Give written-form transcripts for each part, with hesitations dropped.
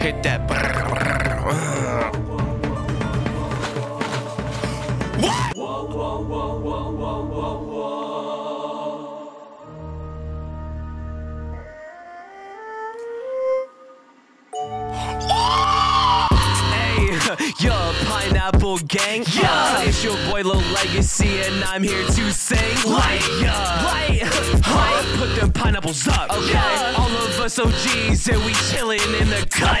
Hit that. What? Whoa, whoa, whoa, whoa, whoa, whoa, whoa. Hey, yo, Pineapple Gang. Yeah, it's your boy Lil Legacy, and I'm here to sing. Put them pineapples up. Okay, yeah. All of us OGs, and we chillin' in the cut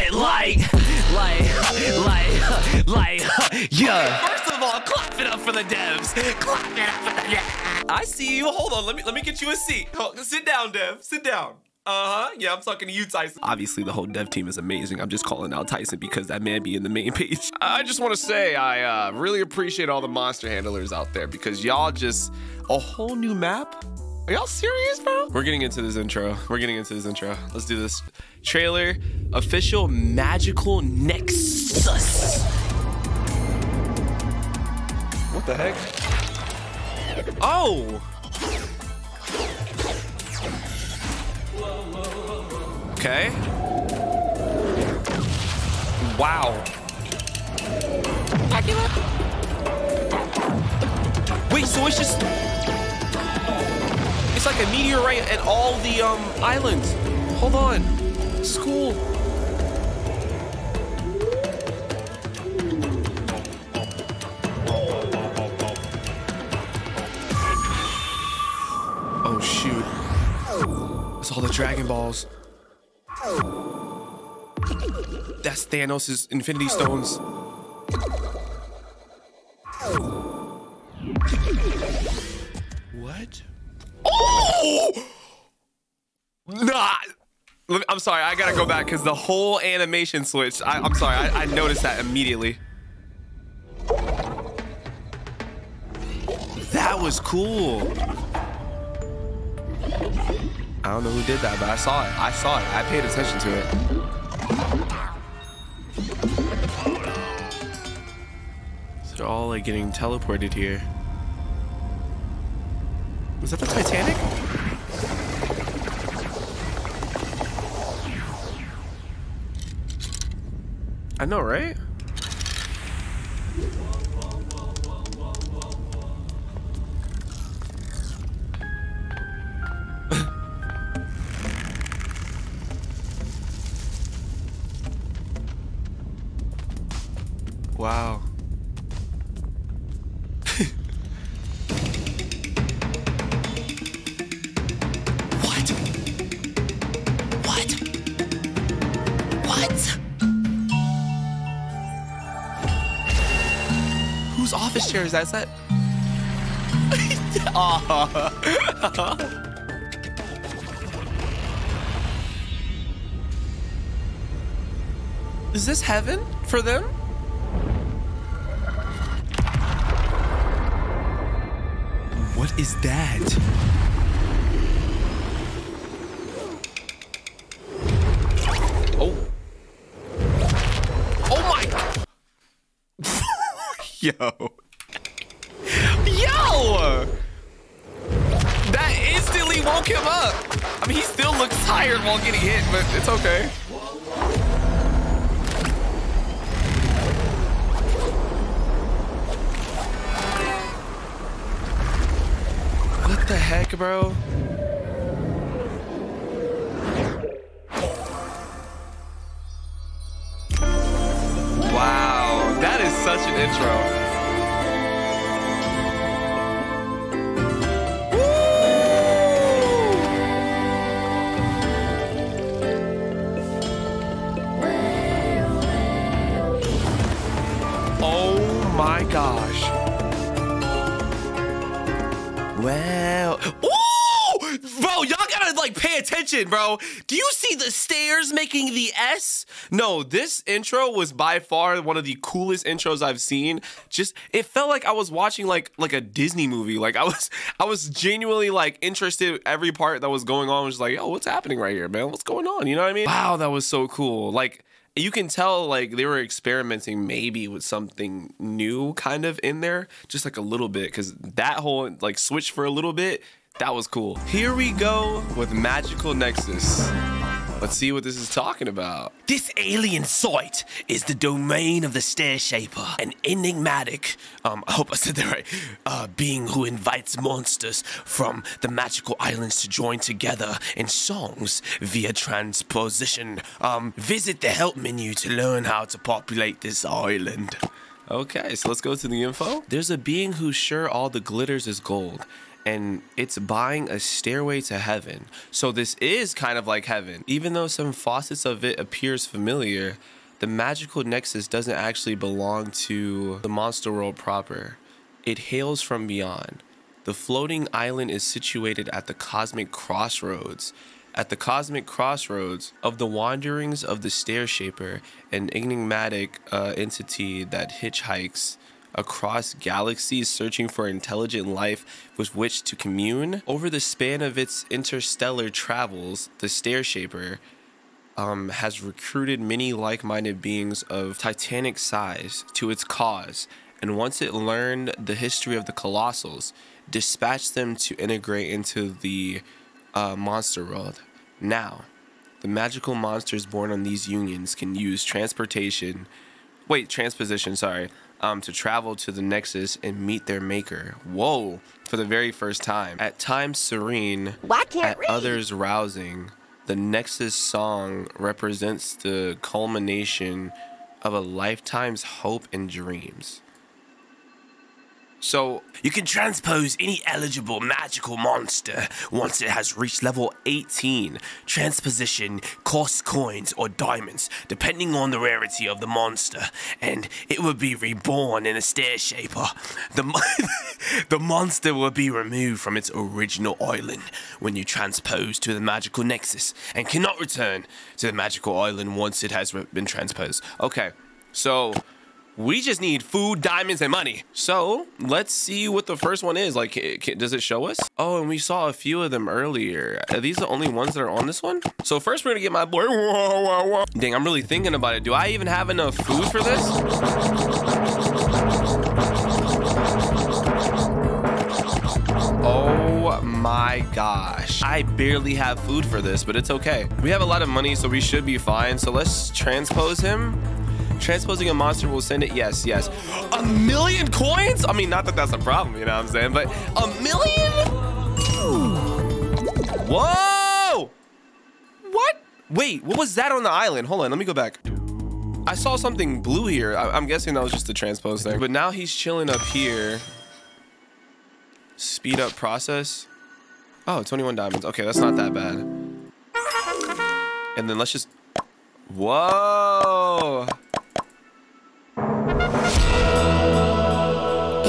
yeah. First of all, clap it up for the devs. Clap it up for the devs. I see you. Hold on, let me get you a seat. Sit down, Dev. Sit down. Yeah, I'm talking to you, Tyson. Obviously, the whole dev team is amazing. I'm just calling out Tyson because that man be in the main page. I just want to say I really appreciate all the monster handlers out there because y'all just a whole new map. Are y'all serious, bro? We're getting into this intro. Let's do this. Trailer, official magical Nexus. What the heck? Oh! Okay. Wow. Wait, so it's just... It's like a meteorite at all the islands. Hold on. It's cool. Oh shoot. It's all the Dragon Balls. That's Thanos' Infinity Stones. What? Nah, I'm sorry, I gotta go back because the whole animation switched. I'm sorry, I noticed that immediately. That was cool. I don't know who did that, but I saw it. I paid attention to it. So they're all like getting teleported here. Was that the Titanic? I know, right? Wow. Office chairs, that's it. Is this heaven for them? What is that? Yo. Yo! That instantly woke him up. I mean, he still looks tired while getting hit, but it's okay. What the heck, bro? Such an intro. Woo! Oh my gosh. Wow. Ooh! Bro, y'all gotta like pay attention, bro. Do you see the stairs making the S? No, this intro was by far one of the coolest intros I've seen. Just, it felt like I was watching like a Disney movie. Like I was genuinely like interested in every part that was going on. I was just like, yo, what's happening right here, man? What's going on? You know what I mean? Wow, that was so cool. Like you can tell like they were experimenting maybe with something new kind of in there, just like a little bit. Cause that whole like switch for a little bit, that was cool. Here we go with Magical Nexus. Let's see what this is talking about. This alien site is the domain of the Stair Shaper, an enigmatic, I hope I said that right, being who invites monsters from the magical islands to join together in songs via transposition. Visit the help menu to learn how to populate this island. Okay, so let's go to the info. There's a being who's sure all the glitters is gold, and it's buying a stairway to heaven. So this is kind of like heaven. Even though some facets of it appears familiar, the magical nexus doesn't actually belong to the monster world proper. It hails from beyond. The floating island is situated at the cosmic crossroads. At the cosmic crossroads of the wanderings of the Stair Shaper, an enigmatic entity that hitchhikes across galaxies searching for intelligent life with which to commune. Over the span of its interstellar travels, the Stair Shaper has recruited many like-minded beings of titanic size to its cause, and once it learned the history of the Colossals, dispatched them to integrate into the monster world. Now, the magical monsters born on these unions can use transposition to travel to the Nexus and meet their maker. Whoa, for the very first time. At times serene, at others rousing, the Nexus song represents the culmination of a lifetime's hope and dreams. So, you can transpose any eligible magical monster once it has reached level 18. Transposition costs coins or diamonds, depending on the rarity of the monster, and it will be reborn in a Stair Shaper. The monster will be removed from its original island when you transpose to the magical nexus, and cannot return to the magical island once it has been transposed. Okay, so we just need food, diamonds, and money. So let's see what the first one is. Like, does it show us? Oh, and we saw a few of them earlier. Are these the only ones that are on this one? So first we're gonna get my boy. Dang, I'm really thinking about it. Do I even have enough food for this? Oh my gosh. I barely have food for this, but it's okay. We have a lot of money, so we should be fine. So let's transpose him. Transposing a monster will send it, yes, yes. 1,000,000 coins? I mean, not that that's a problem, you know what I'm saying, but 1,000,000? Whoa! What? Wait, what was that on the island? Hold on, let me go back. I saw something blue here. I'm guessing that was just the transpose thing. But now he's chilling up here. Speed up process. Oh, 21 diamonds. Okay, that's not that bad. And then let's just, whoa!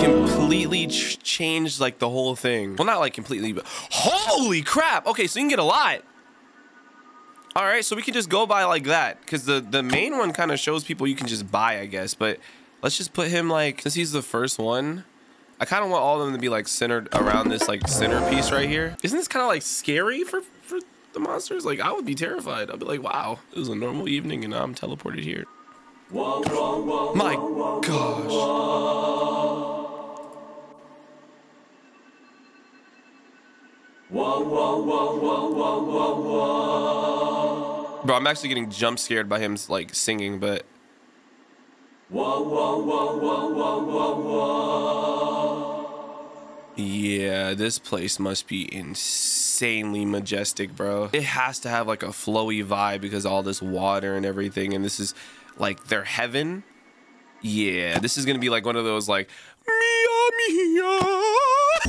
Completely changed like the whole thing. Well, not like completely, but holy crap. Okay, so you can get a lot. All right, so we can just go by like that, because the main one kind of shows people you can just buy, I guess. But let's just put him like, since he's the first one, I kind of want all of them to be like centered around this like centerpiece right here. Isn't this kind of like scary for the monsters? Like, I would be terrified. I'd be like, wow, it was a normal evening and now I'm teleported here. Whoa, whoa, whoa, my whoa, gosh. Whoa, whoa, whoa, whoa, whoa, whoa, whoa. Bro, I'm actually getting jump scared by him like singing, but whoa, whoa, whoa, whoa, whoa, whoa, whoa. Yeah, this place must be insanely majestic, bro. It has to have like a flowy vibe because all this water and everything, and this is like their heaven. Yeah, this is gonna be like one of those like mia.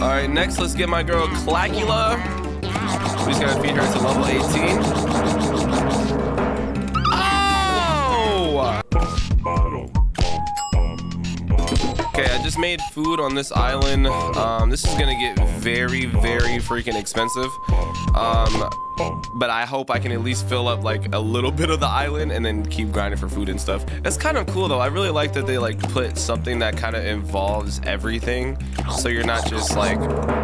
All right, next let's get my girl Clacula. We just gotta feed her to level 18. Oh! Okay, I just made food on this island. This is gonna get very, very freaking expensive. But I hope I can at least fill up like a little bit of the island and then keep grinding for food and stuff. It's kind of cool though. I really like that they like put something that kind of involves everything, so you're not just like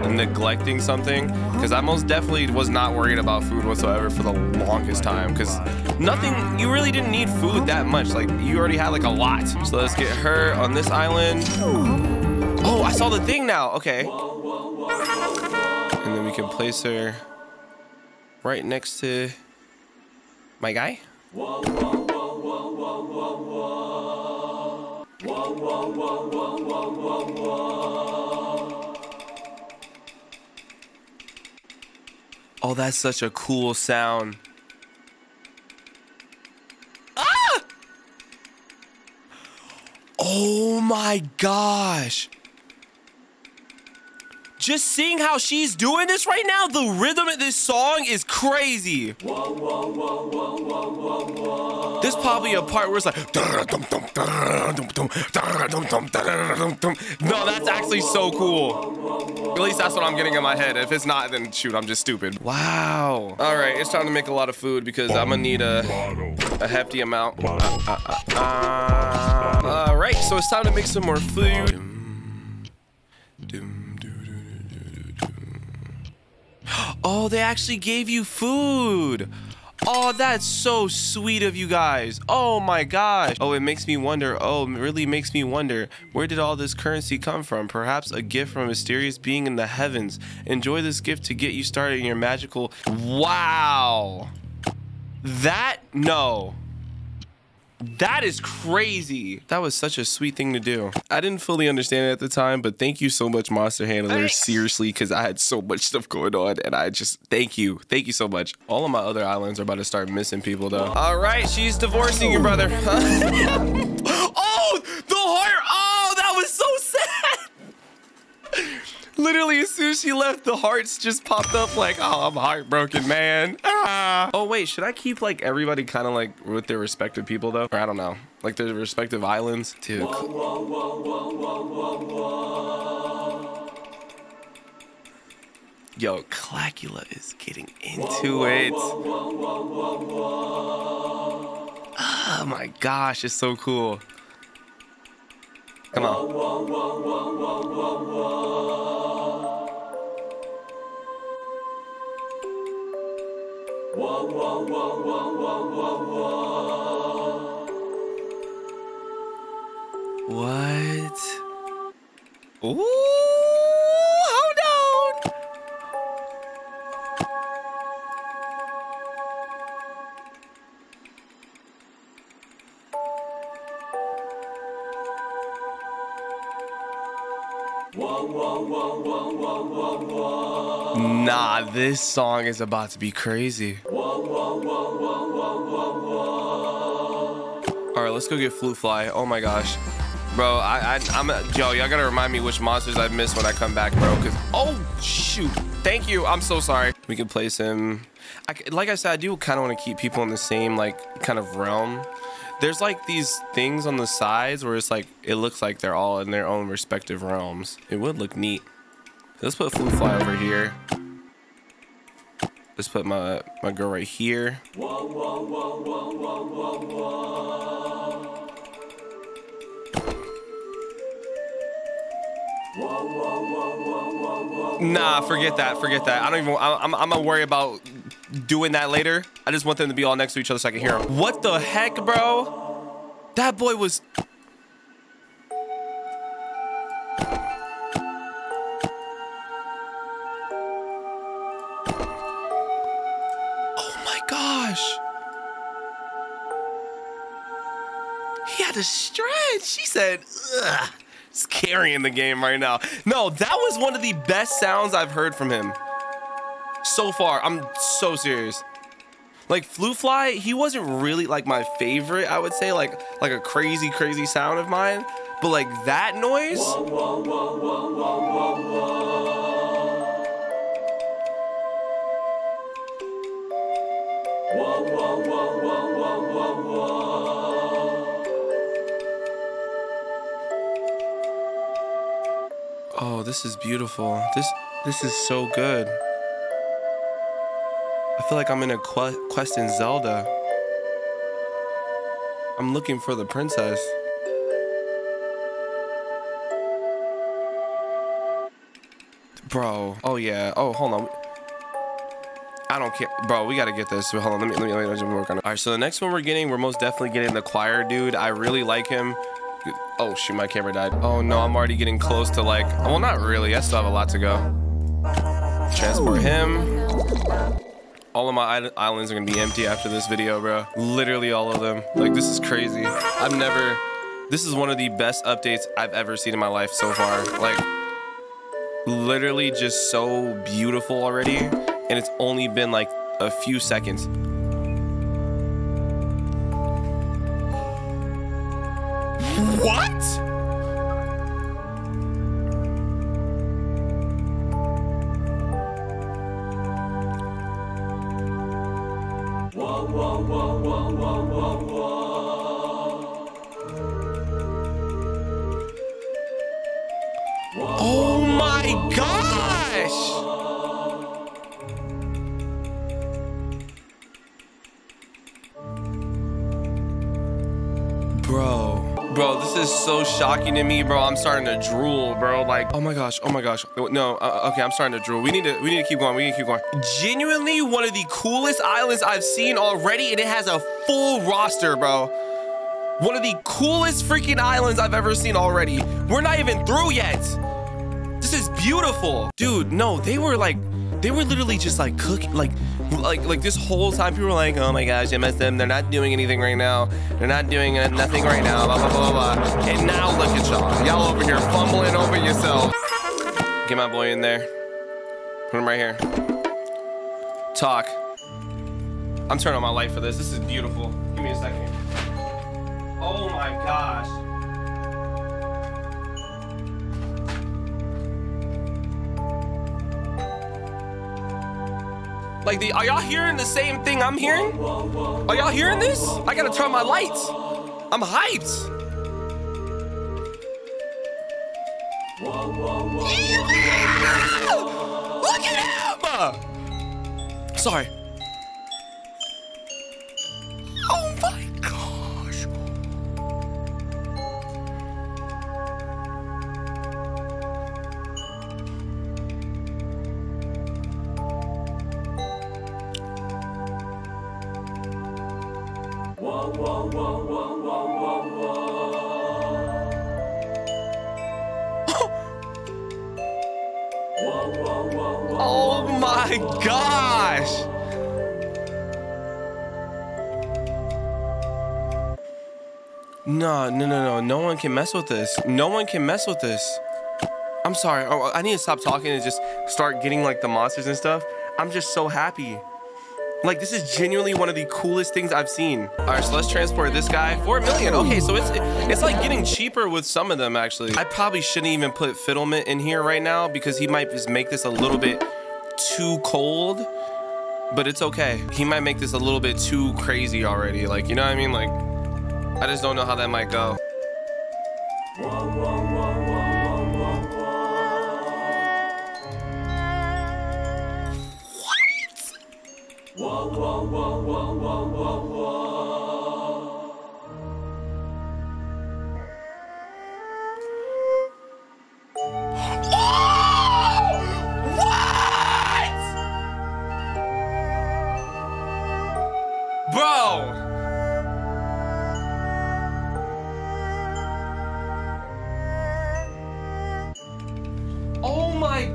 neglecting something, because I most definitely was not worried about food whatsoever for the longest time, because nothing, you really didn't need food that much. Like, you already had like a lot. So let's get her on this island. Oh, I saw the thing now. Okay. And then we can place her right next to my guy? Whoa, whoa, whoa, whoa, whoa, whoa, whoa. Whoa, whoa, whoa, whoa, whoa, whoa, whoa. Oh, that's such a cool sound. Ah! Oh my gosh. Just seeing how she's doing this right now, the rhythm of this song is crazy. Whoa, whoa, whoa, whoa, whoa, whoa, whoa. There's probably a part where it's like... No, that's actually so cool. At least that's what I'm getting in my head. If it's not, then shoot, I'm just stupid. Wow. All right, it's time to make a lot of food because I'm gonna need a hefty amount. All right, so it's time to make some more food. Oh, they actually gave you food. Oh, that's so sweet of you guys. Oh my gosh. Oh, it makes me wonder. Oh, it really makes me wonder. Where did all this currency come from? Perhaps a gift from a mysterious being in the heavens. Enjoy this gift to get you started in your magical... Wow. That? No. That is crazy. That was such a sweet thing to do. I didn't fully understand it at the time, but thank you so much, Monster Handler. Thanks. Seriously, because I had so much stuff going on, and I just, thank you. Thank you so much. All of my other islands are about to start missing people, though. All right, she's divorcing your brother. Oh, the heart. Oh, that was so sad. Literally, as soon as she left, the hearts just popped up like, oh, I'm heartbroken, man. Ah. Oh, wait, should I keep, like, everybody kind of, like, with their respective people, though? Or I don't know. Like, their respective islands? Dude. Whoa, whoa, whoa, whoa, whoa, whoa, whoa. Yo, Clacula is getting into it. Whoa, whoa, whoa, whoa, whoa, whoa. Oh, my gosh, it's so cool. Come on. Whoa, whoa, whoa, whoa, whoa, whoa. Whoa, whoa, whoa, whoa, whoa, whoa. What? Ooh, hold on. Whoa, whoa, whoa, whoa, whoa, whoa, whoa. Nah, this song is about to be crazy. Whoa, whoa, whoa, whoa, whoa, whoa, whoa. All right, let's go get Flute Fly. Oh my gosh, bro, I'm yo, y'all gotta remind me which monsters I missed when I come back, bro. Cause oh shoot, thank you. I'm so sorry. We can place him. Like I said, I do kind of want to keep people in the same like kind of realm. There's like these things on the sides where it's like, it looks like they're all in their own respective realms. It would look neat. Let's put Flute Fly over here. Let's put my girl right here. Whoa, whoa, whoa, whoa, whoa, whoa, whoa. Whoa, whoa, whoa, whoa, whoa, whoa. Nah, forget that, forget that. I don't even, I'm gonna worry about doing that later. I just want them to be all next to each other so I can hear them. What the heck, bro? That boy was... Oh my gosh. He had a stretch. She said, ugh. He's carrying the game right now. No, that was one of the best sounds I've heard from him so far. I'm so serious. Like Flute Fly, he wasn't really like my favorite, I would say, like a crazy, crazy sound of mine. But like that noise. Whoa, whoa, whoa, whoa, whoa, whoa. Whoa, whoa, whoa, whoa, whoa, whoa, whoa. Oh, this is beautiful. This is so good. I feel like I'm in a quest in Zelda. I'm looking for the princess. Bro. Oh yeah. Oh, hold on. I don't care. Bro, we gotta get this. Hold on. Let me just work on it. All right. So the next one we're getting, we're most definitely getting the choir dude. I really like him. Oh shoot, my camera died. Oh no, I'm already getting close to like, well, not really. I still have a lot to go. Transport him. All of my islands are gonna be empty after this video, bro. Literally all of them. Like, this is crazy. This is one of the best updates I've ever seen in my life so far. Like, literally just so beautiful already. And it's only been like a few seconds. What? Oh my gosh! Bro, this is so shocking to me, bro. I'm starting to drool, bro. Like, oh my gosh. No, okay, I'm starting to drool. We need to keep going. Genuinely one of the coolest islands I've seen already, and it has a full roster, bro. One of the coolest freaking islands I've ever seen already. We're not even through yet. This is beautiful. Dude, no, they were literally just like cooking, like this whole time people were like, oh my gosh, MSM, they're not doing anything right now. They're not doing nothing right now, blah, blah, blah, blah. And now look at y'all. Y'all over here fumbling over yourself. Get my boy in there. Put him right here. Talk. I'm turning on my light for this. This is beautiful. Give me a second. Oh my gosh. Like, are y'all hearing the same thing I'm hearing? Are y'all hearing this? I gotta turn my lights. I'm hyped. Yeah! Look at him! Sorry. Oh my gosh. Oh my gosh! No. No one can mess with this. I'm sorry. I need to stop talking and just start getting like the monsters and stuff. I'm just so happy. Like, this is genuinely one of the coolest things I've seen. All right, so let's transport this guy. 4 million. Okay, so it's like getting cheaper with some of them, actually. I probably shouldn't even put Fiddlement in here right now because he might just make this a little bit too cold, but it's okay. He might make this a little bit too crazy already. Like, you know what I mean? Like, I just don't know how that might go.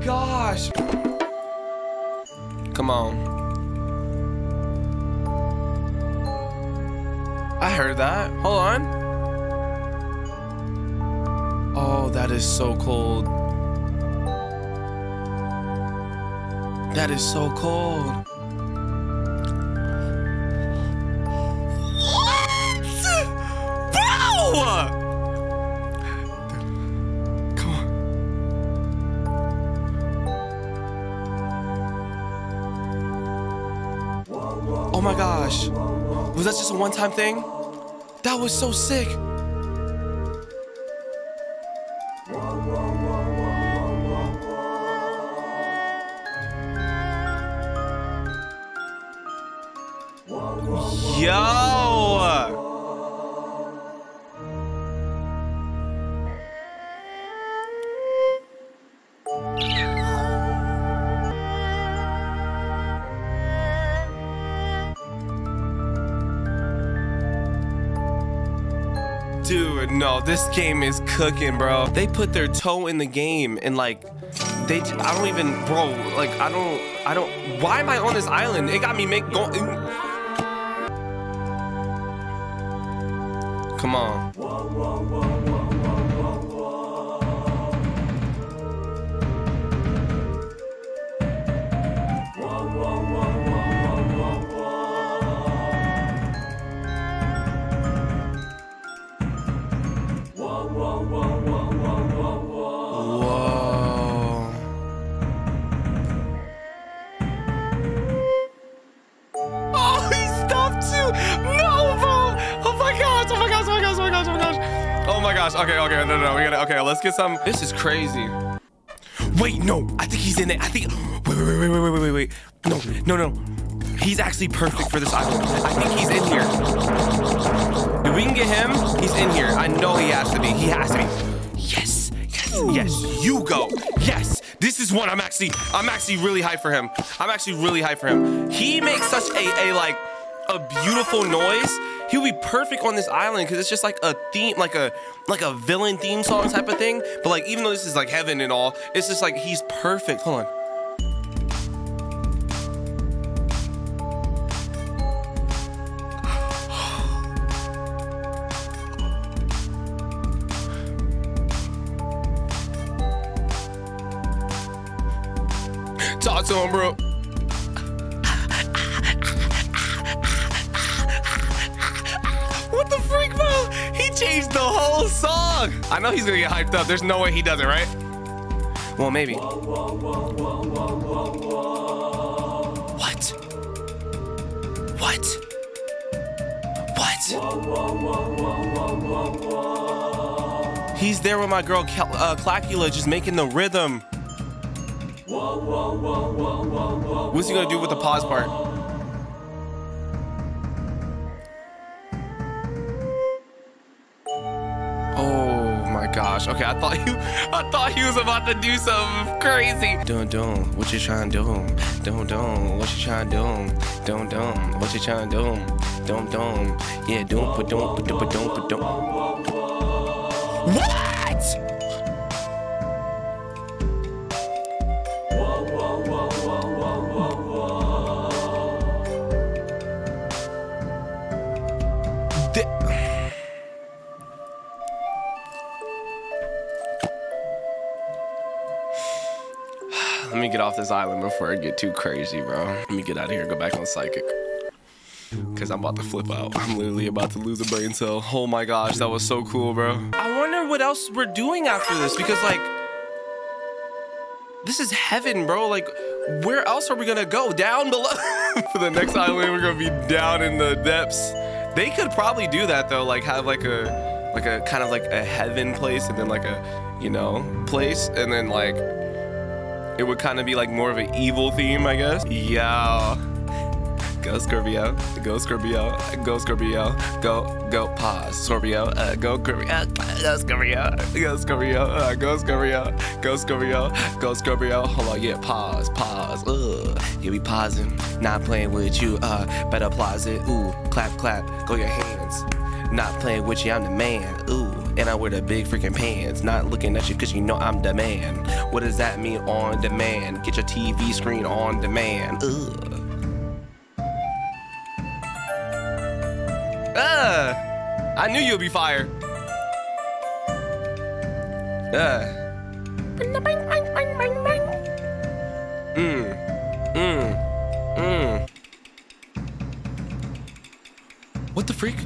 Gosh. Come on. I heard that. Hold on. Oh, that is so cold. That is so cold. Oh my gosh, was that just a one-time thing? That was so sick. Dude, no, this game is cooking, bro. They put their toe in the game and like I don't even, bro, like, why am I on this island? It got me come on. Okay, okay, no, we gotta, okay, let's get some. This is crazy. Wait, no, I think he's in it. I think, wait. No. He's actually perfect for this island. I think he's in here. If we can get him, he's in here. I know he has to be. He has to be. Yes, you go. Yes, this is one I'm actually really hyped for him. He makes such a beautiful noise. He'll be perfect on this island because it's just like a theme, like a villain theme song type of thing. But like, even though this is like heaven and all, it's just like he's perfect. Hold on. Talk to him, bro. The whole song. I know he's gonna get hyped up. There's no way he doesn't, right? Well, maybe. What? He's there with my girl Clacula, just making the rhythm. What's he gonna do with the pause part? Gosh, okay, I thought he was about to do something crazy. Don't, what you trying to do? Don't, what you trying to do? Don't, what you trying to do? Don't, yeah, don't. What? Let me get off this island before I get too crazy, bro. Let me get out of here and go back on psychic. Because I'm about to flip out. I'm literally about to lose a brain cell. Oh my gosh, that was so cool, bro. I wonder what else we're doing after this, because like, this is heaven, bro. Like, where else are we gonna go? Down below? For the next island, we're gonna be down in the depths. They could probably do that though, like have like a kind of like a heaven place and then like a, you know, place and then like, it would kind of be like more of an evil theme, I guess. Yeah. Go Scorpio. Go Scorpio. Go Scorpio. Go pause. Scorpio. Go Scorpio. Go Scorpio. Go Scorpio. Go Scorpio. Go Scorpio. Go Scorpio. Hold on, yeah. Pause. You be pausing. Not playing with you. Better pause it. Ooh. Clap. Go your hands. Not playing with you. I'm the man. Ooh. And I wear the big freaking pants. Not looking at you because you know I'm the man. What does that mean on demand? Get your TV screen on demand. I knew you'd be fired. What the freak?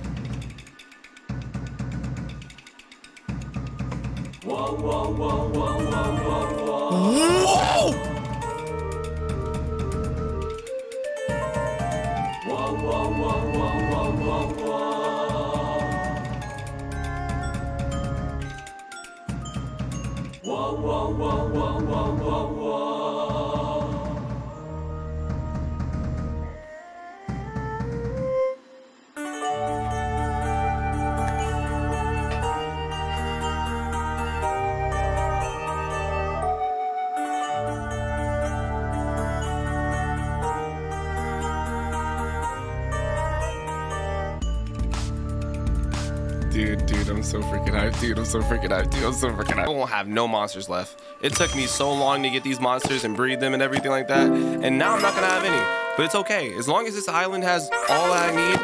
Dude, I'm so freaking hyped. I won't have no monsters left. It took me so long to get these monsters and breed them and everything like that, and now I'm not gonna have any. But it's okay. As long as this island has all I need,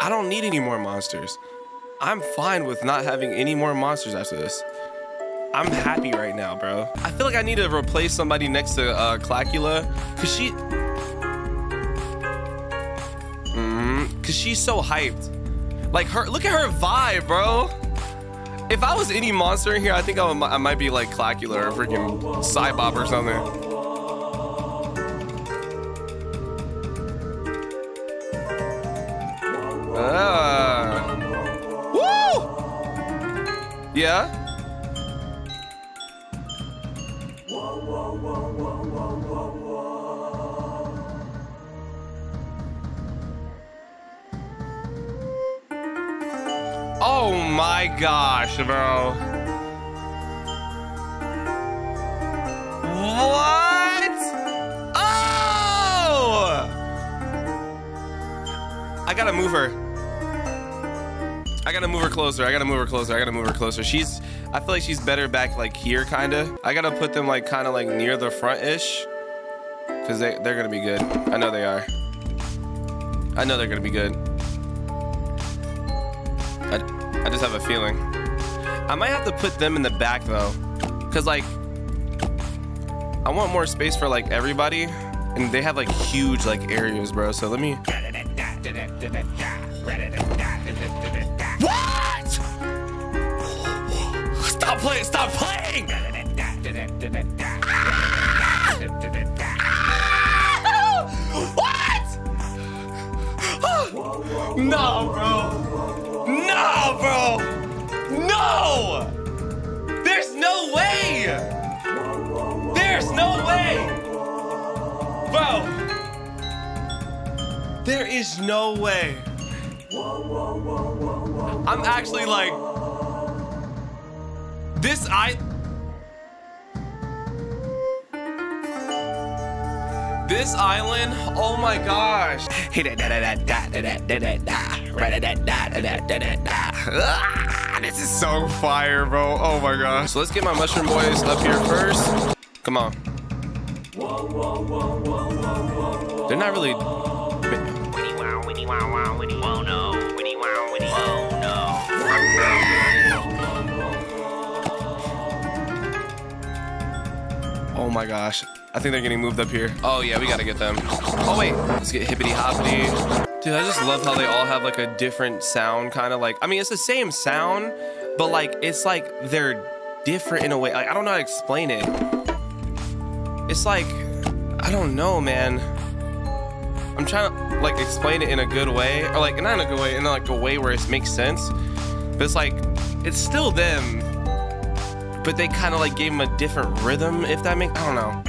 I don't need any more monsters. I'm fine with not having any more monsters after this. I'm happy right now, bro. I feel like I need to replace somebody next to Clacula, cause she... cause she's so hyped. Like her, look at her vibe, bro. If I was any monster in here, I think I might be like Clacula or freaking Cybop or something. Woo! Yeah. Oh my gosh, bro. What? Oh! I gotta move her. I gotta move her closer. I feel like she's better back like here, kinda. I gotta put them like kinda like near the front-ish. Cause they're gonna be good. I know they are. I know they're gonna be good. I just have a feeling. I might have to put them in the back though, cause like I want more space for like everybody, and they have like huge like areas, bro. So let me. What? Stop playing! Stop playing! What? No, bro. No, bro! No! There's no way! There's no way! Bro! There is no way. I'm actually like... This This island, oh my gosh. This is so fire, bro. Oh my gosh. So let's get my mushroom boys up here first. Come on. They're not really. Oh my gosh. I think they're getting moved up here. Oh yeah, we gotta get them. Oh wait, let's get hippity hoppity. Dude, I just love how they all have like a different sound, kind of like, I mean, it's the same sound, but like, it's like they're different in a way. Like, I don't know how to explain it. It's like, I don't know, man. I'm trying to like explain it in a good way, or like, not in a good way, in like a way where it makes sense. But it's like, it's still them, but they kind of like gave them a different rhythm, if that makes, I don't know.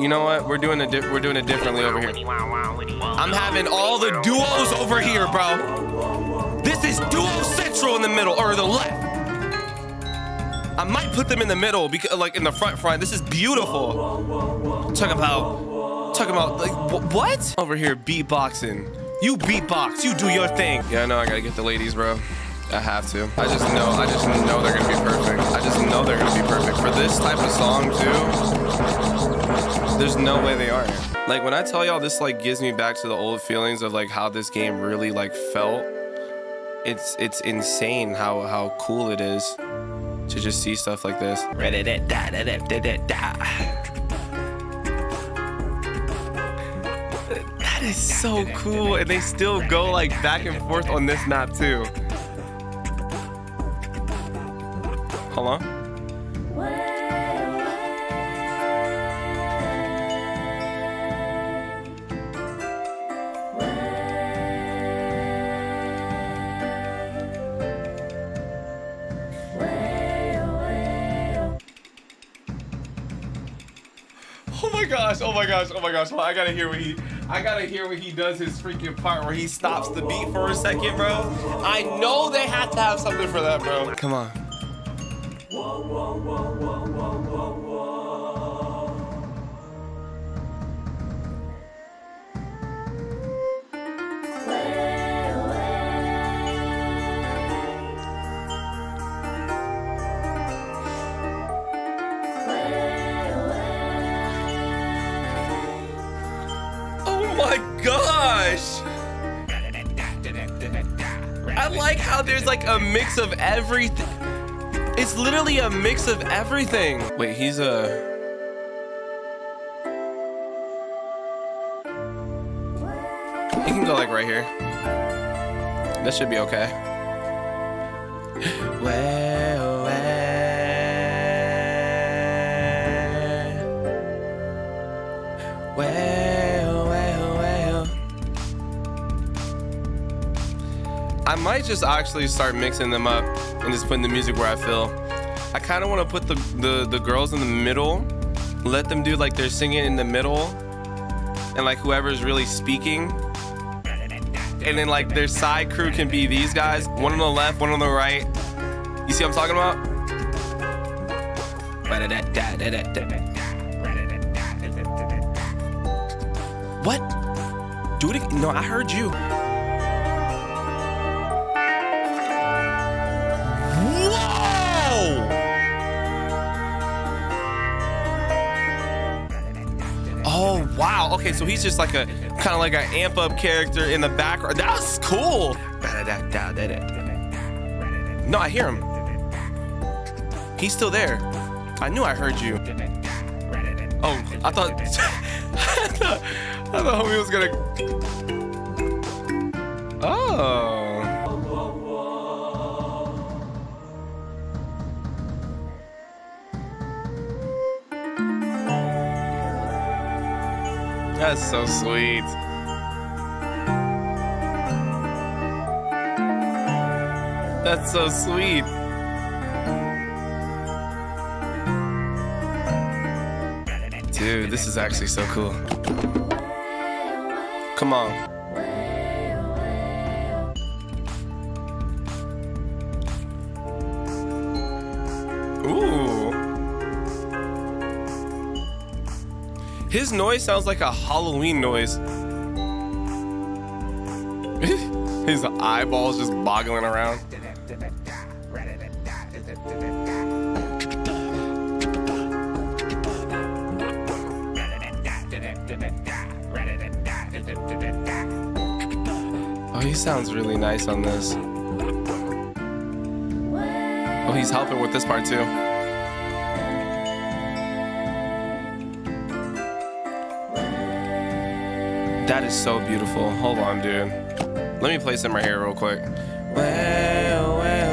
You know what? We're doing it differently over here. I'm having all the duos over here, bro. This is duo central in the middle or the left. I might put them in the middle, because like in the front. This is beautiful. Talking about like what? Over here beatboxing. You beatbox. You do your thing. Yeah, I know. I gotta get the ladies, bro. I have to. I just know they're gonna be perfect. I just know they're gonna be perfect for this type of song too. There's no way they are. Like when I tell y'all this, like gives me back to the old feelings of like how this game really like felt. It's insane how cool it is to just see stuff like this. That is so cool, and they still go like back and forth on this map too. Hold on. Oh my gosh, oh my gosh, oh my gosh. I gotta hear what he I gotta hear when he does his freaking part where he stops the beat for a second, bro. I know they have to have something for that, bro. Come on. Gosh! I like how there's like a mix of everything. It's literally a mix of everything. Wait, he's a... He can go like right here. This should be okay. Well, well, well. I might just actually start mixing them up and just putting the music where I feel. I kind of want to put the girls in the middle, let them do like they're singing in the middle, and like whoever's really speaking. And then like their side crew can be these guys, one on the left, one on the right. You see what I'm talking about? What? Do it again? No, I heard you. Oh, wow. Okay, so he's just like a kind of like an amp up character in the background. That's cool. No, I hear him. He's still there. I knew I heard you. Oh, I thought I thought homie was gonna. Oh. That's so sweet. That's so sweet. Dude, this is actually so cool. Come on. Ooh. His noise sounds like a Halloween noise. His eyeballs just boggling around. Oh, he sounds really nice on this. Oh, he's helping with this part too. That is so beautiful. Hold on, dude. Let me play some right here real quick. Well, well.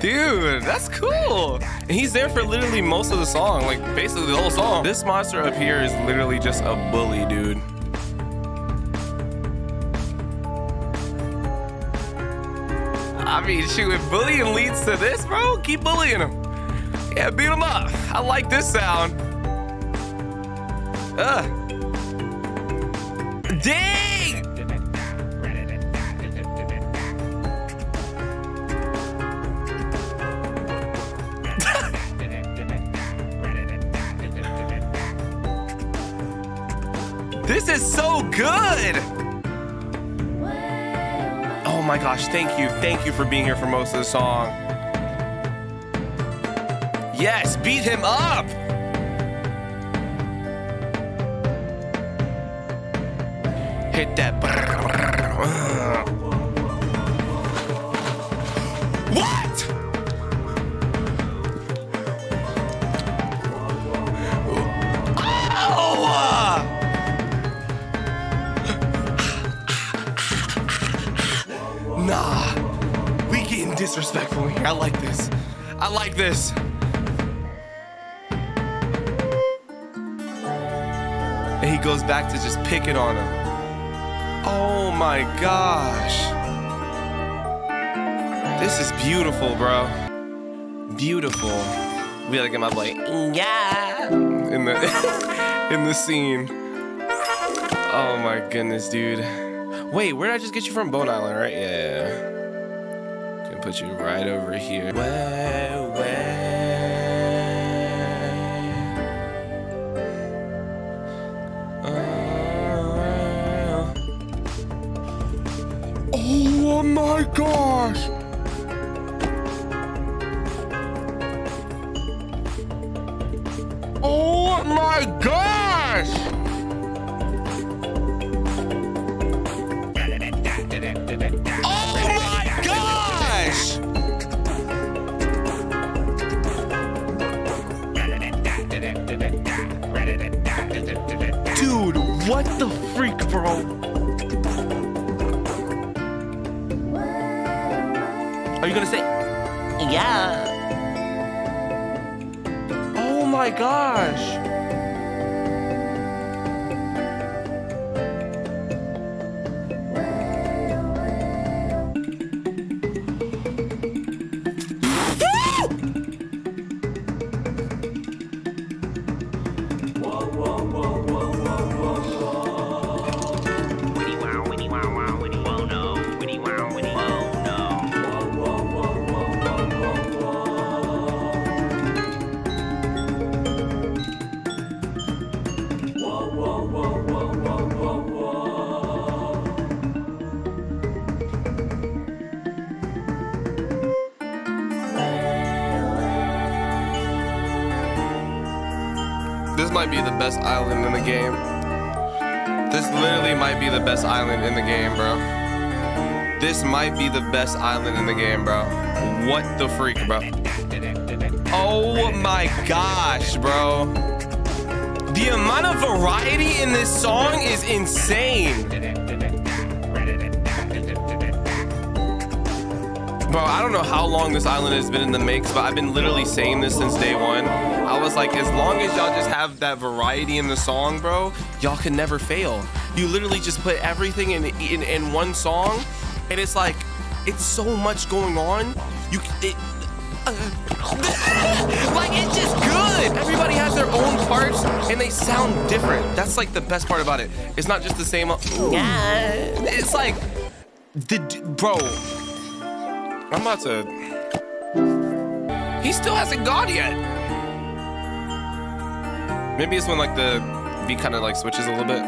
Dude, that's cool. And he's there for literally most of the song, like basically the whole song. This monster up here is literally just a bully, dude. I mean, shoot, if bullying leads to this, bro, keep bullying him. Yeah, beat him up. I like this sound. Dang! This is so good. Oh my gosh, thank you. Thank you for being here for most of the song. Yes, beat him up. Hit that. What? platforming. I like this. I like this. And he goes back to just picking on him. Oh my gosh. This is beautiful, bro. Beautiful. We gotta get my boy. Yeah. In the scene. Oh my goodness, dude. Wait, where did I just get you from? Bone Island, right? Yeah. Gonna put you right over here. Where? Oh my gosh! Oh my gosh! Oh my gosh! Dude, what the freak, bro? Are you gonna say? Yeah. Oh my gosh. This might be the best island in the game. This literally might be the best island in the game, bro. This might be the best island in the game, bro. What the freak, bro? Oh my gosh, bro. The amount of variety in this song is insane. Bro, I don't know how long this island has been in the mix, but I've been literally saying this since day one. I was like, as long as y'all just have that variety in the song, bro, y'all can never fail. You literally just put everything in one song, and it's like, it's so much going on. Like, it's just good. Everybody has their own parts, and they sound different. That's like the best part about it. It's not just the same. Yeah. It's like, bro. I'm about to... He still hasn't gone yet. Maybe it's when like the beat kind of like switches a little bit.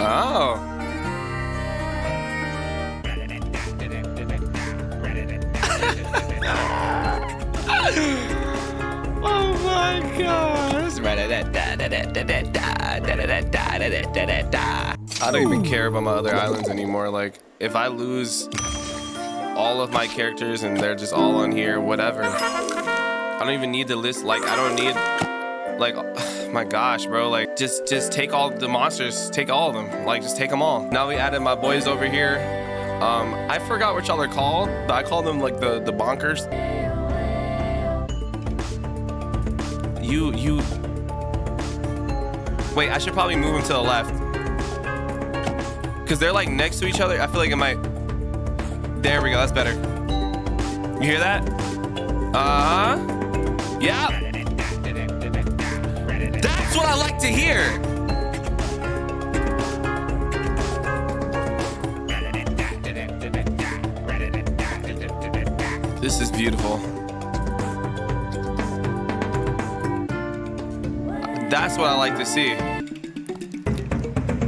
Oh. Oh my gosh. I don't even care about my other islands anymore. Like, if I lose all of my characters and they're just all on here, whatever. I don't even need the list. Like, I don't need, like, oh my gosh, bro. Like, just take all the monsters. Take all of them. Like, just take them all. Now we added my boys over here. I forgot what y'all are called, but I call them, like, the bonkers. Wait, I should probably move them to the left. Because they're like next to each other. I feel like it might. There we go. That's better. You hear that? Uh-huh. Yeah. That's what I like to hear. This is beautiful. That's what I like to see.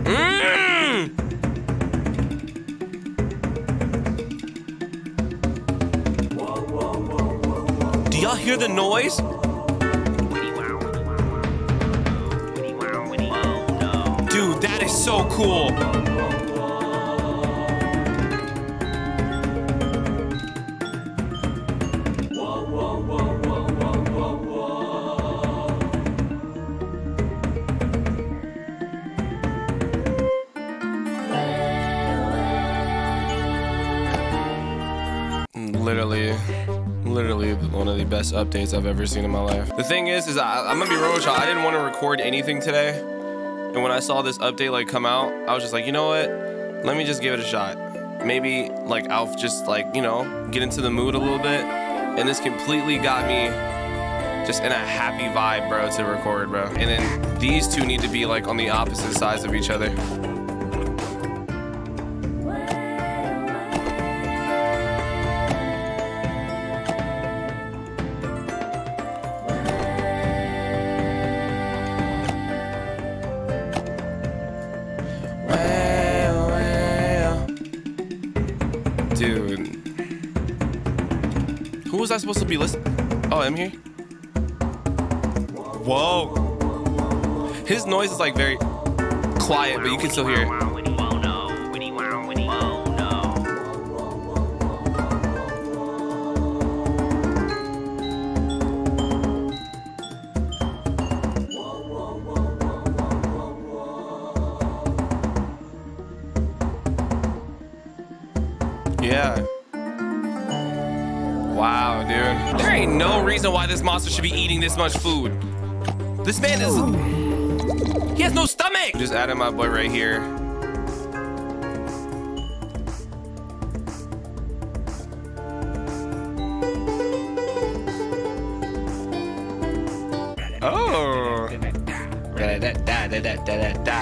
Mm. Y'all hear the noise? Dude, that is so cool. literally one of the best updates I've ever seen in my life. The thing is I'm gonna be real with y'all, I didn't want to record anything today. And when I saw this update like come out, I was just like, you know what? Let me just give it a shot. Maybe like I'll just like, you know, get into the mood a little bit. And this completely got me just in a happy vibe, bro, to record, bro. And then these two need to be like on the opposite sides of each other. Dude, who was I supposed to be listening? Oh, I'm here. Whoa. His noise is like very quiet, but you can still hear it. Yeah. Wow, dude. There ain't no reason why this monster should be eating this much food. This man is... he has no stomach! Just added my boy right here. Oh! Da da da da da da da da.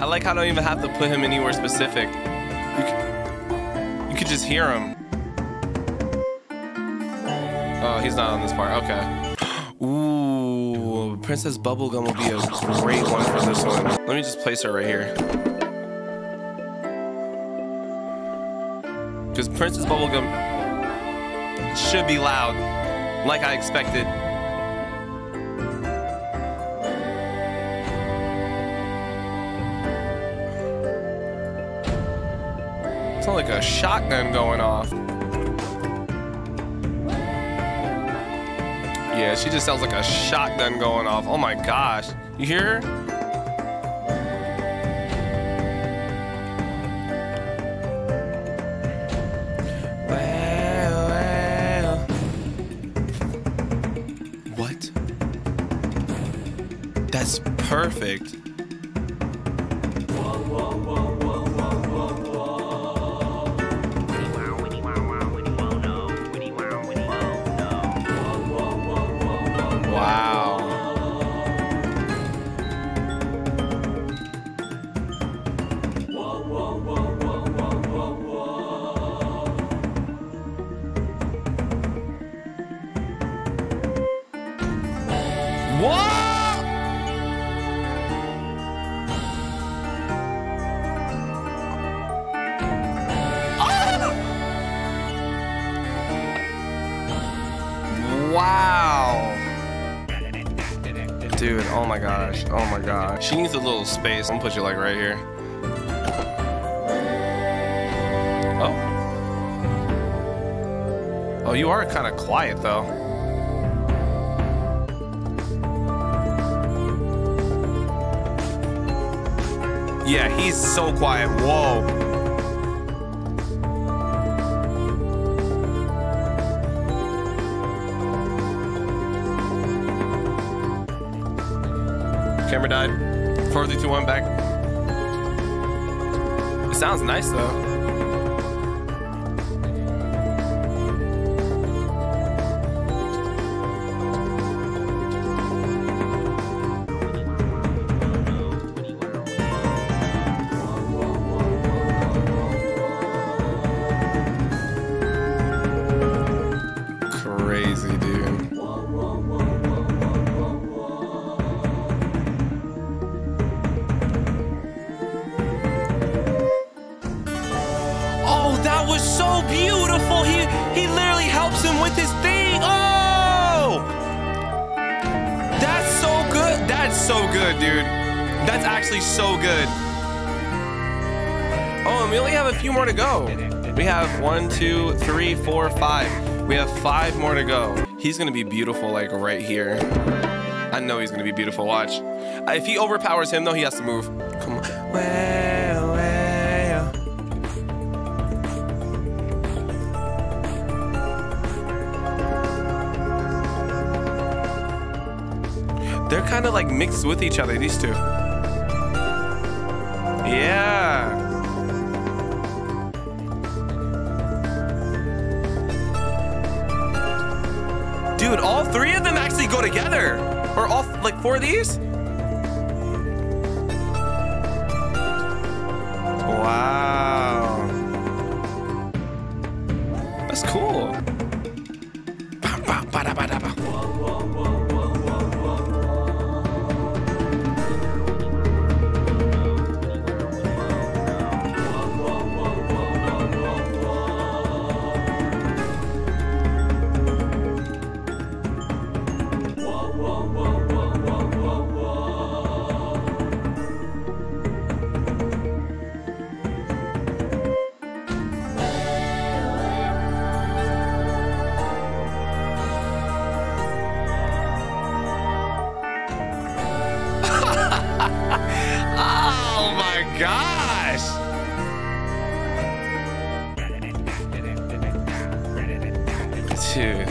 I like how I don't even have to put him anywhere specific. You could just hear him. Oh, he's not on this part. Okay. Ooh, Princess Bubblegum will be a great one for this one. Let me just place her right here. Because Princess Bubblegum should be loud, like I expected. Like a shotgun going off. Yeah, she just sounds like a shotgun going off. Oh my gosh. You hear her? What? That's perfect. Wow. Dude, oh my gosh. Oh my gosh. She needs a little space. I'm gonna put you like right here. Oh. Oh, you are kind of quiet though. Yeah, he's so quiet. Whoa. Camera died. 4, 3, 2, 1, back. It sounds nice though. Crazy, dude. That was so beautiful. He literally helps him with his thing. Oh, that's so good. That's so good, dude. That's actually so good. Oh, and we only have a few more to go. We have 1, 2, 3, 4, 5. We have 5 more to go. He's gonna be beautiful, like right here. I know he's gonna be beautiful. Watch. If he overpowers him though, he has to move. Come on. Well, well. They're kind of like mixed with each other, these two. Yeah. Dude, all 3 of them actually go together. Or all, like 4 of these? Wow. That's cool. Dude.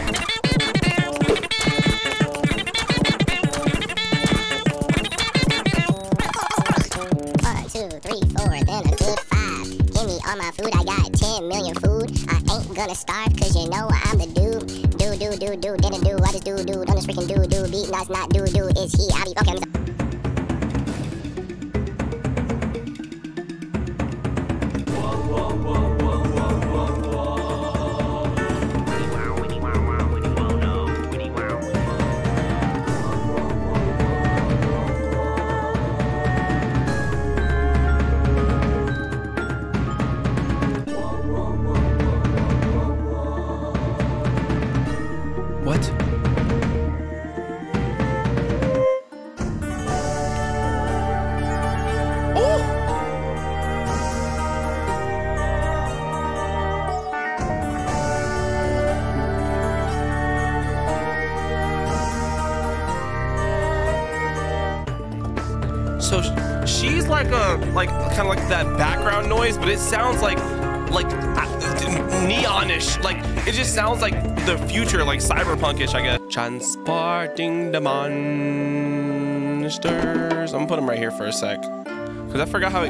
So she's like a, kind of like that background noise, but it sounds like neonish. Like, it just sounds like the future, like cyberpunkish, I guess. Transporting the monsters. I'm gonna put him right here for a sec, cause I forgot how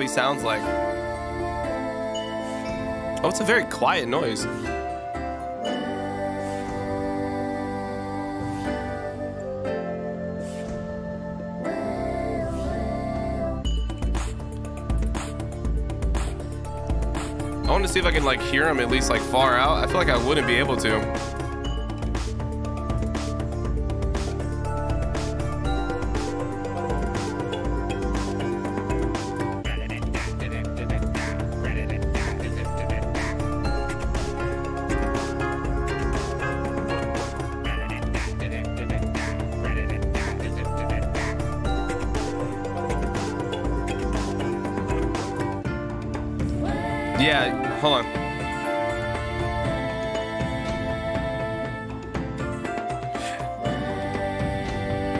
he sounds like. Oh, it's a very quiet noise. I want to see if I can like hear him at least like far out. I feel like I wouldn't be able to. Yeah, hold on.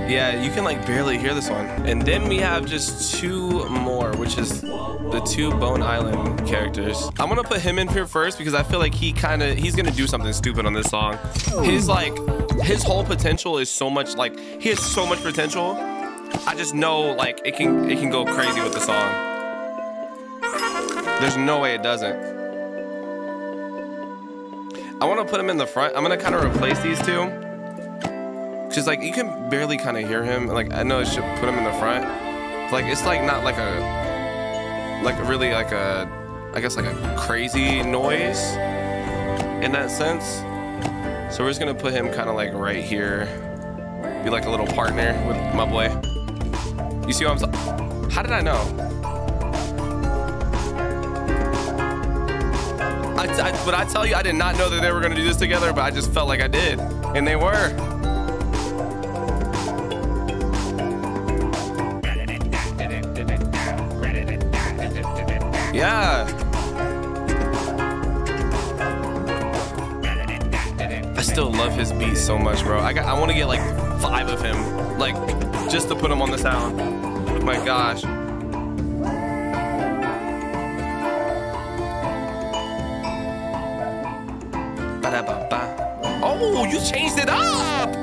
Yeah, you can like barely hear this one. And then we have just 2 more, which is the 2 Bone Island characters. I'm gonna put him in here first because I feel like he's gonna do something stupid on this song. He's like, his whole potential is so much, like, he has so much potential. I just know like it can go crazy with the song. There's no way it doesn't. I want to put him in the front. I'm going to kind of replace these 2. Just like, you can barely kind of hear him. Like, I know I should put him in the front. Like, it's like not like a, like really like a, I guess like a crazy noise in that sense. So we're just going to put him kind of like right here. Be like a little partner with my boy. You see what I'm saying? How did I know? But I tell you, I did not know that they were gonna do this together, but I just felt like I did, and they were. Yeah. love his beats so much, bro. I want to get like 5 of him, like just to put him on this island. Oh my gosh. Oh, you changed it up.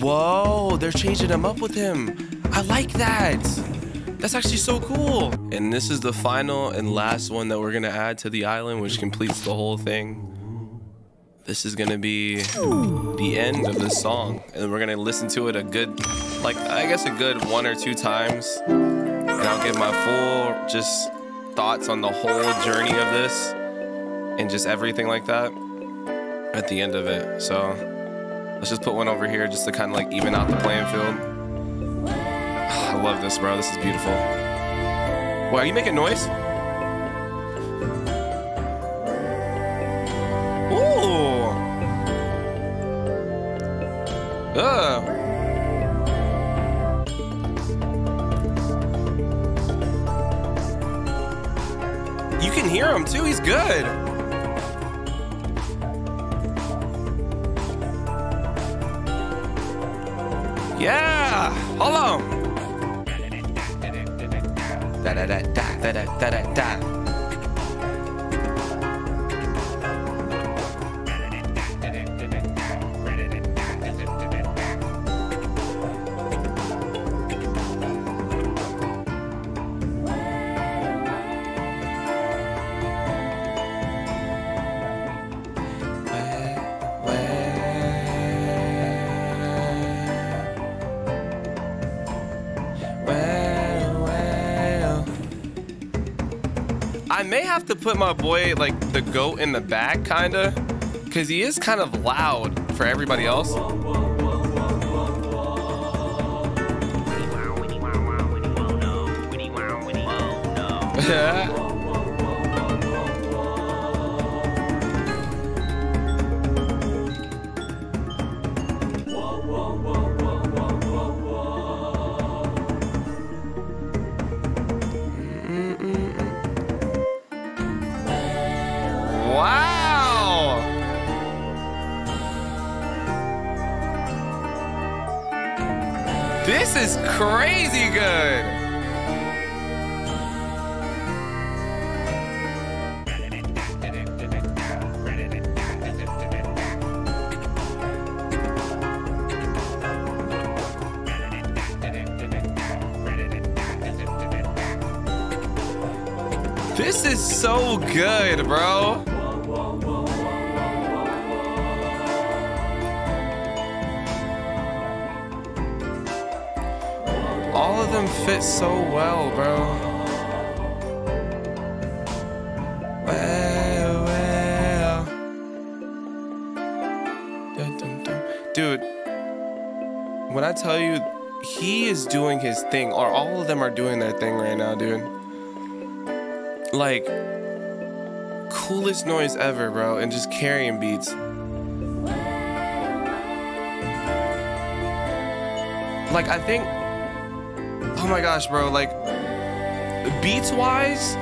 Whoa, they're changing him up with him. I like that. That's actually so cool. And this is the final and last one that we're gonna add to the island, which completes the whole thing. This is gonna be the end of this song, and we're gonna listen to it a good, like, I guess a good 1 or 2 times. And I'll give my full just thoughts on the whole journey of this and just everything like that at the end of it. So let's just put one over here just to kind of like even out the playing field. I love this, bro. This is beautiful. Wow, are you making noise? Ooh. You can hear him too. He's good. Yeah. Hello. Da da da da da da da da. I may have to put my boy, like, the goat in the back, kinda, because he is kind of loud for everybody else. This is crazy good. This is so good, bro. All of them fit so well, bro. Well. Dude, when I tell you, he is doing his thing, or all of them are doing their thing right now, dude. Like, coolest noise ever, bro, and just carrying beats. Like, I think... Oh my gosh, bro, like, beats-wise,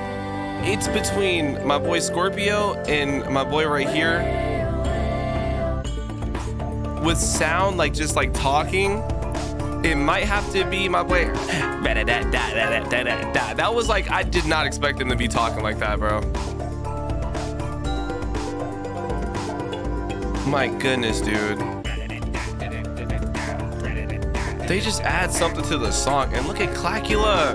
it's between my boy Scorpio and my boy right here. With sound, like, just, like, talking, it might have to be my boy. That was, like, I did not expect him to be talking like that, bro. My goodness, dude. They just add something to the song, and look at Clacula.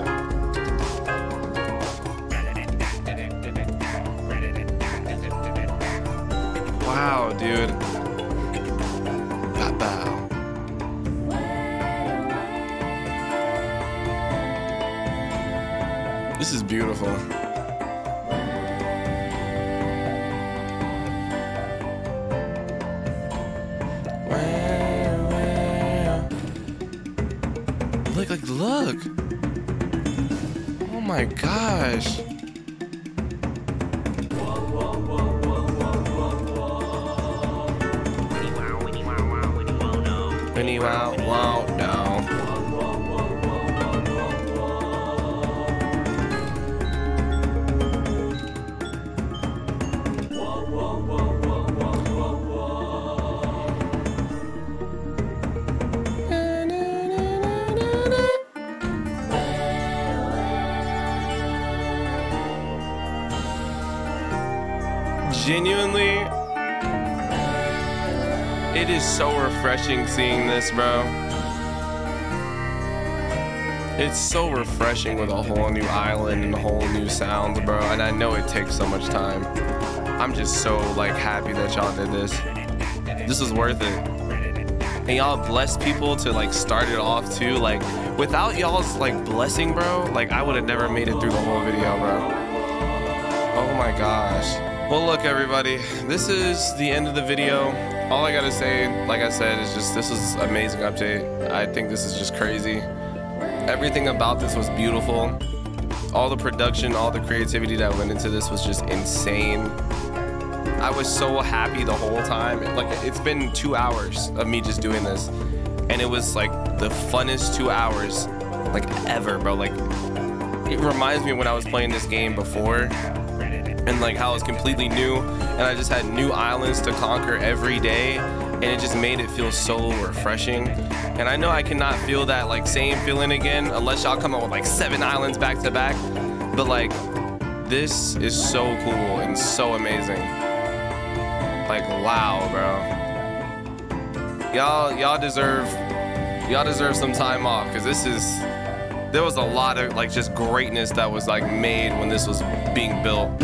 Wow, dude. Wow. This is beautiful. Look. Oh my gosh. Winnie wow, wow, no. Genuinely, it is so refreshing seeing this, bro. It's so refreshing with a whole new island and a whole new sounds, bro. And I know it takes so much time. I'm just so like happy that y'all did this. This is worth it. And y'all blessed people to like start it off too. Like without y'all's like blessing, bro, like I would have never made it through the whole video, bro. Oh my gosh. Well, look, everybody, this is the end of the video. All I gotta say, like I said, is just this is an amazing update. I think this is just crazy. Everything about this was beautiful. All the production, all the creativity that went into this was just insane. I was so happy the whole time. Like, it's been 2 hours of me just doing this, and it was like the funnest 2 hours like ever, bro. Like, it reminds me of when I was playing this game before, and like how it's completely new, and I just had new islands to conquer every day, and it just made it feel so refreshing. And I know I cannot feel that like same feeling again unless y'all come up with like 7 islands back to back, but like this is so cool and so amazing. Like, wow, bro. Y'all deserve some time off, because this is, there was a lot of like just greatness that was like made when this was being built.